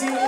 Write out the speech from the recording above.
bless you.